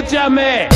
Escúchame.